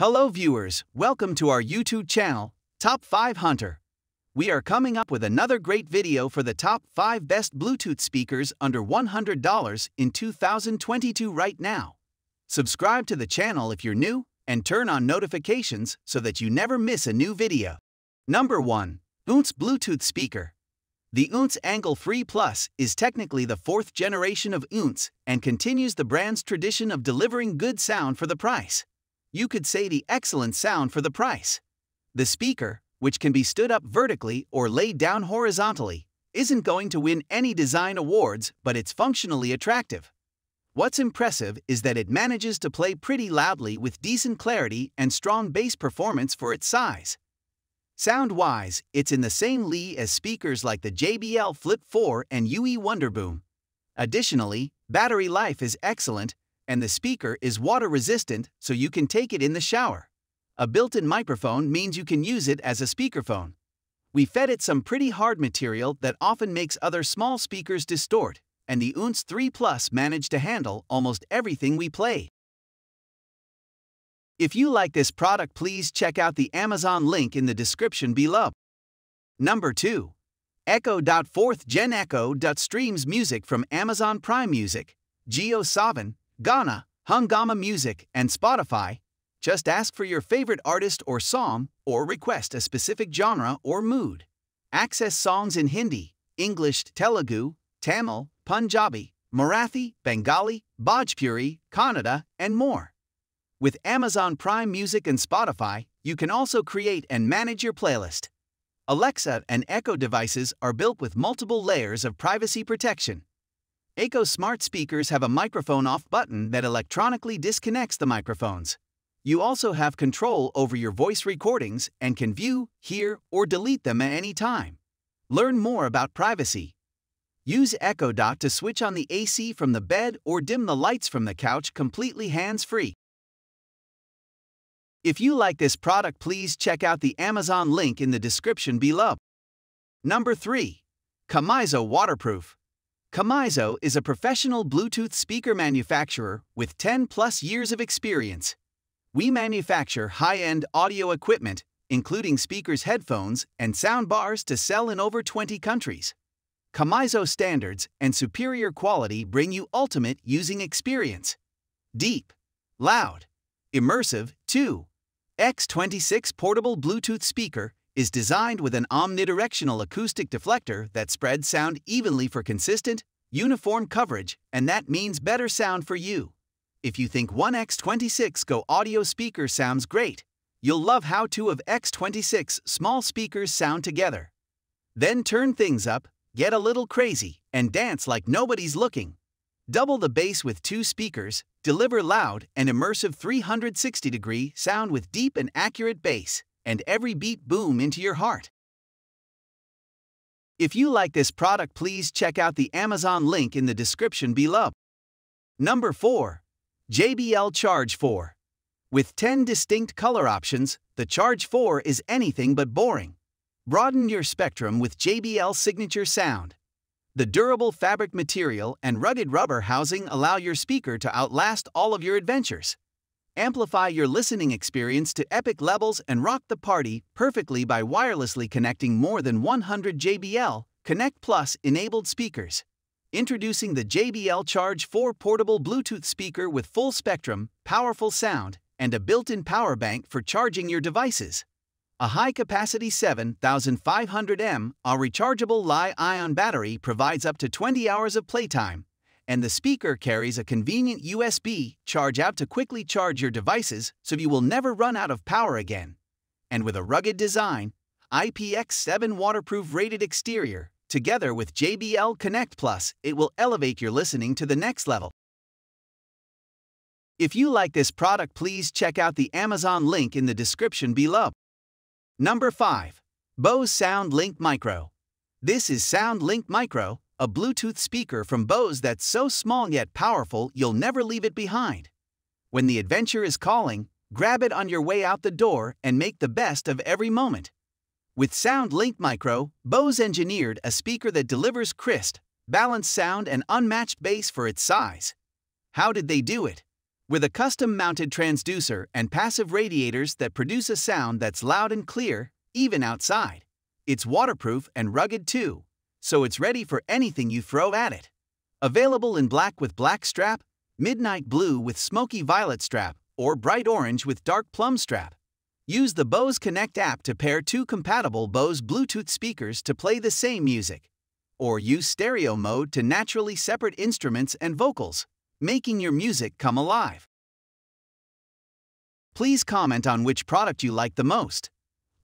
Hello viewers, welcome to our YouTube channel, Top 5 Hunter. We are coming up with another great video for the top 5 best Bluetooth speakers under $100 in 2022 right now. Subscribe to the channel if you're new and turn on notifications so that you never miss a new video. Number 1. Oontz Bluetooth Speaker. The Oontz Angle 3 Plus is technically the fourth generation of Oontz and continues the brand's tradition of delivering good sound for the price. You could say the excellent sound for the price. The speaker, which can be stood up vertically or laid down horizontally, isn't going to win any design awards, but it's functionally attractive. What's impressive is that it manages to play pretty loudly with decent clarity and strong bass performance for its size. Sound-wise, it's in the same league as speakers like the JBL Flip 4 and UE Wonderboom. Additionally, battery life is excellent, and the speaker is water-resistant, so you can take it in the shower. A built-in microphone means you can use it as a speakerphone. We fed it some pretty hard material that often makes other small speakers distort, and the Oontz 3 Plus managed to handle almost everything we play. If you like this product, please check out the Amazon link in the description below. Number 2. Echo Dot 4th Gen Echo Dot streams music from Amazon Prime Music, GeoSavin, Gaana, Hungama Music, and Spotify. Just ask for your favorite artist or song, or request a specific genre or mood. Access songs in Hindi, English, Telugu, Tamil, Punjabi, Marathi, Bengali, Bhojpuri, Kannada, and more. With Amazon Prime Music and Spotify, you can also create and manage your playlist. Alexa and Echo devices are built with multiple layers of privacy protection. Echo smart speakers have a microphone off button that electronically disconnects the microphones. You also have control over your voice recordings and can view, hear, or delete them at any time. Learn more about privacy. Use Echo Dot to switch on the AC from the bed or dim the lights from the couch completely hands-free. If you like this product, please check out the Amazon link in the description below. Number 3. COMISO Waterproof. COMISO is a professional Bluetooth speaker manufacturer with 10-plus years of experience. We manufacture high-end audio equipment, including speakers, headphones, and soundbars to sell in over 20 countries. COMISO standards and superior quality bring you ultimate using experience. Deep, loud, immersive. 2. X26 portable Bluetooth speaker is designed with an omnidirectional acoustic deflector that spreads sound evenly for consistent, uniform coverage, and that means better sound for you. If you think one X26 Go audio speaker sounds great, you'll love how two of X26 small speakers sound together. Then turn things up, get a little crazy, and dance like nobody's looking. Double the bass with two speakers, deliver loud and immersive 360-degree sound with deep and accurate bass, and every beat boom into your heart. If you like this product, please check out the Amazon link in the description below. Number 4. JBL Charge 4. With 10 distinct color options, the Charge 4 is anything but boring. Broaden your spectrum with JBL's signature sound. The durable fabric material and rugged rubber housing allow your speaker to outlast all of your adventures. Amplify your listening experience to epic levels and rock the party perfectly by wirelessly connecting more than 100 JBL Connect Plus enabled speakers. Introducing the JBL Charge 4 portable Bluetooth speaker with full spectrum, powerful sound, and a built-in power bank for charging your devices. A high-capacity 7,500 mAh rechargeable Li-ion battery provides up to 20 hours of playtime, and the speaker carries a convenient USB charge out to quickly charge your devices so you will never run out of power again. And with a rugged design, IPX7 waterproof rated exterior, together with JBL Connect Plus, it will elevate your listening to the next level. If you like this product, please check out the Amazon link in the description below. Number 5. Bose SoundLink Micro. This is SoundLink Micro, a Bluetooth speaker from Bose that's so small yet powerful you'll never leave it behind. When the adventure is calling, grab it on your way out the door and make the best of every moment. With SoundLink Micro, Bose engineered a speaker that delivers crisp, balanced sound and unmatched bass for its size. How did they do it? with a custom-mounted transducer and passive radiators that produce a sound that's loud and clear, even outside. It's waterproof and rugged too, so it's ready for anything you throw at it. Available in black with black strap, midnight blue with smoky violet strap, or bright orange with dark plum strap. Use the Bose Connect app to pair two compatible Bose Bluetooth speakers to play the same music. Or use stereo mode to naturally separate instruments and vocals, making your music come alive. Please comment on which product you like the most.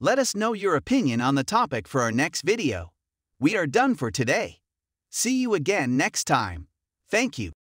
Let us know your opinion on the topic for our next video. We are done for today. See you again next time. Thank you.